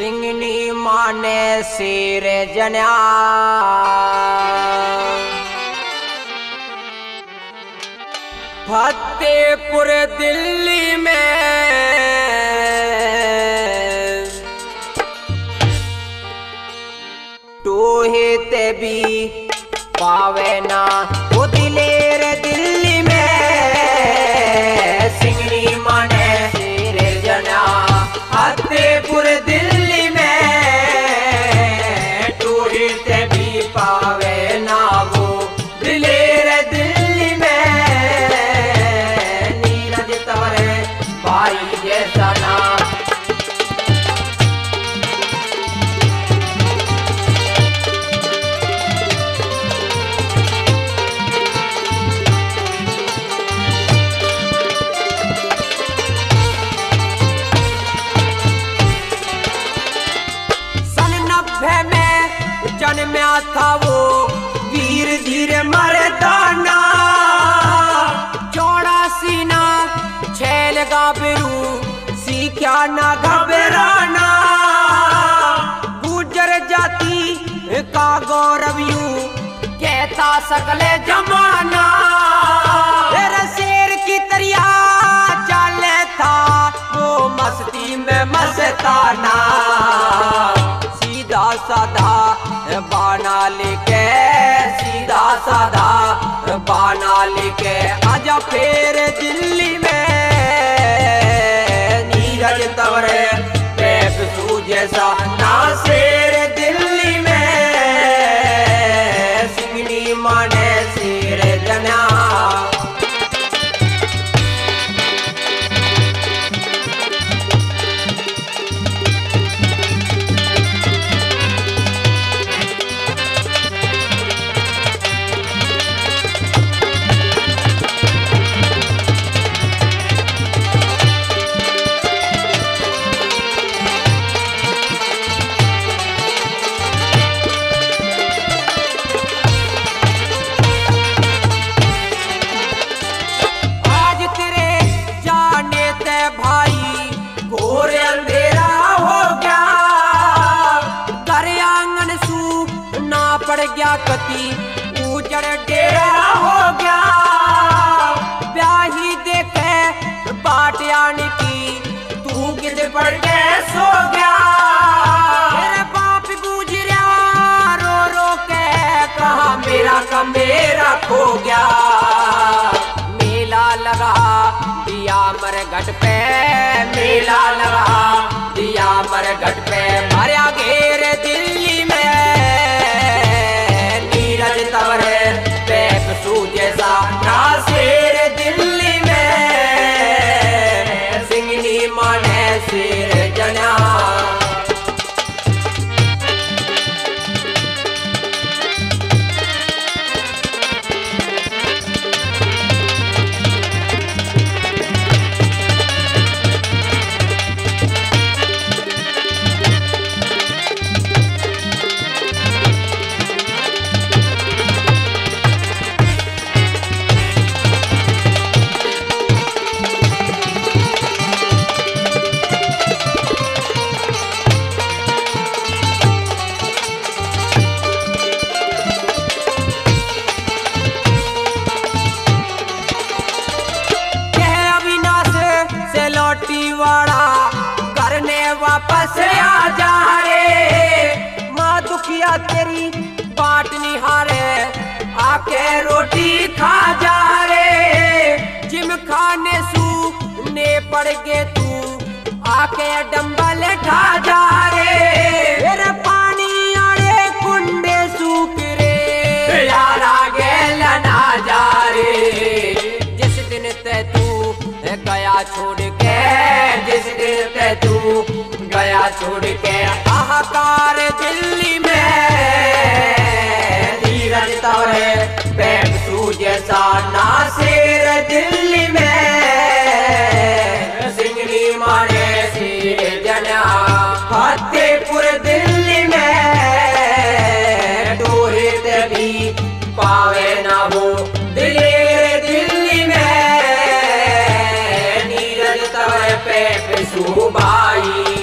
सिंगनी माने सिर जन्या फतेहपुर दिल्ली में टोहित भी पावेना वो दिलेर दिल्ली में सिंगनी माने सिर जन्या फतेहपुर दिल्ली में टोहित भी पावेना वो दिलेर दिल्ली में नीरज तवरे भाई जैसा नाम जन्मया था वो वीर धीर मर्दाना चौड़ा सीना छेलगा बिरू सीखा ना घबराना गुजर जाती का गौरव यूं कहता सकले जमाना तेरा शेर की तरिया चले था वो मस्ती में मस्ताना सीधा साधा बाना लेके सीधा साधा बाना लेके आजा फेर दिल्ली में नीरज तवरे बेकसूर जैसा ना शेर दिल्ली में सिंगनी माने शेर जन्या कति उजड़ डेरा हो गया ब्याही देखे बाट आने की तू किधर पड़ गए सो गया मेरे बाप गुजरा रो रो के कहा मेरा का मेरा खो गया मेला लगा दिया मर घट पे मेला लगा दिया मर घट पे मारा घेर दिल्ली में तवरे बेकसूर जैसा ना शेर दिल्ली में सिंगनी माने शेर जन्या वापस आ जा रे माँ दुखिया तेरी बाट निहारे आके रोटी खा जा रे जिम खाने सूने पड़ के तू आके डंबल खा जा रे तेरे पानी आड़े कुंडे सूख रे यार आगे लना जा रे जिस दिन ते तू गया छोड़ के जिस दिन ते तू गया छोड़ के हाहाकार दिल्ली में नीरज तवरे बेकसूर जैसा ना शेर दिल्ली में सिंगनी माने शेर जन्या फतेहपुर दिल्ली में टोहित भी पावे ना हो दिलेर दिल्ली में नीरज तवरे बेकसूर भाई।